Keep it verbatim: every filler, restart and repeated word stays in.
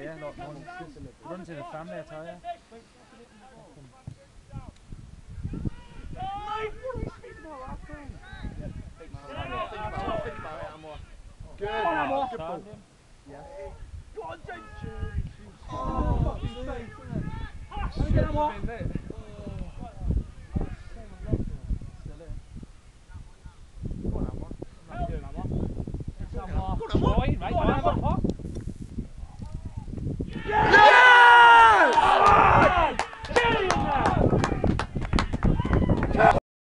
Yeah, like one runs in a family, I tell you. Good. Oh, good ball. Yeah. Go on, James. Oh, fucking safe, wasn't it? Oh, should have been there. Go on, Amor. Go on, Amor. Go on, Amor.